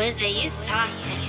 Wizard, you saucy.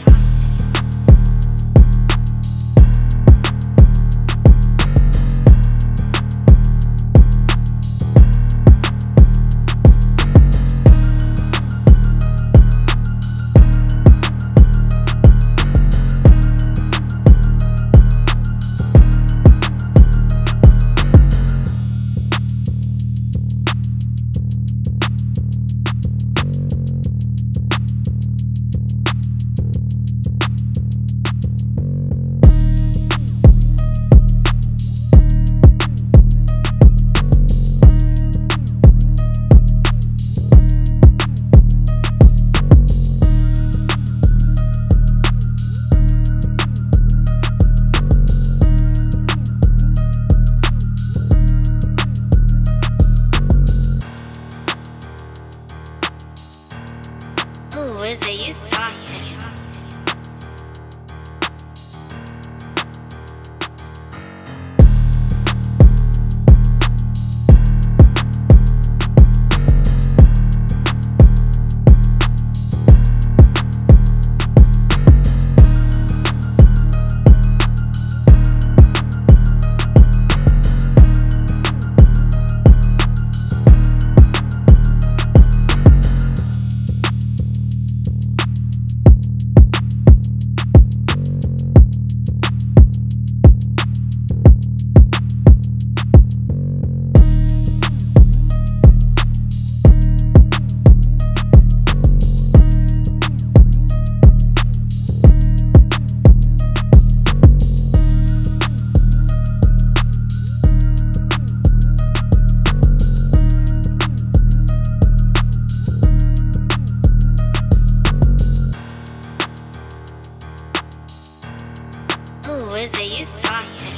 Wizard, you saucy. Wizard, you saucy.